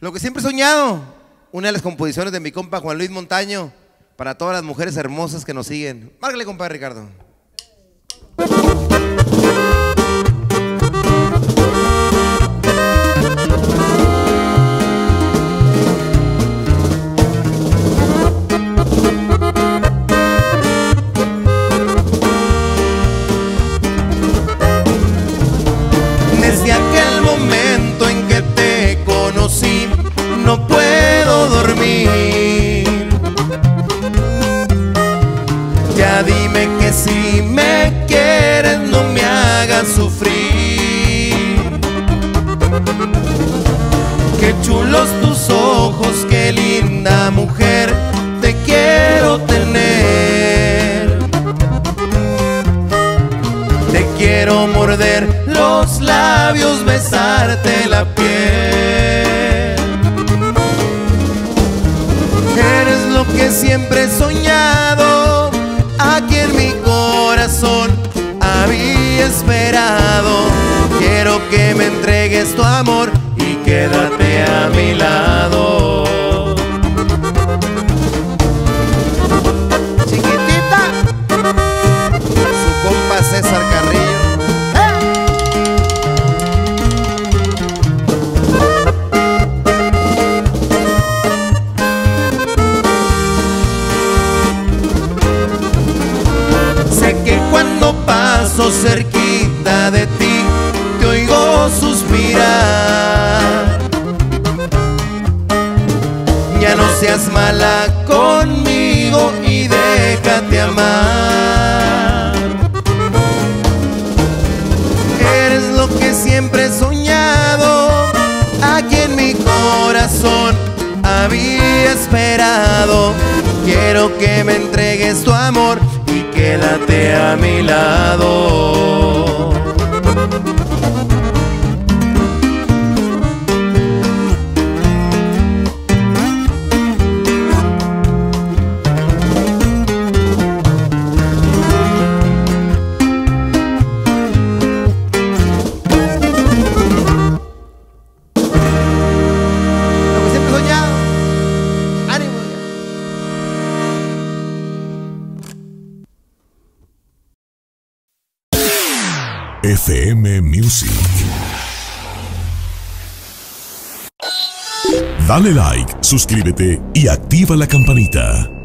Lo que siempre he soñado, una de las composiciones de mi compa Juan Luis Montaño, para todas las mujeres hermosas que nos siguen. Márcale, compa Ricardo. Desde aquel momento en que te conocí, no puedo dormir. Ya dime que si me quieres, no me hagas sufrir. Qué chulos tus ojos, qué linda mujer, te quiero tener. Te quiero morder los labios, besarte la piel. Eres lo que siempre he soñado, aquí en mi corazón había esperado. Quiero que me entregues tu amor y quédate a mi lado. Chiquitita, su compa César Cerquita. Paso cerquita de ti, te oigo suspirar. Ya no seas mala conmigo y déjate amar. Eres lo que siempre he soñado, aquí en mi corazón había esperado. Quiero que me entregues tu amor, quédate a mi lado. FM Music. Dale like, suscríbete y activa la campanita.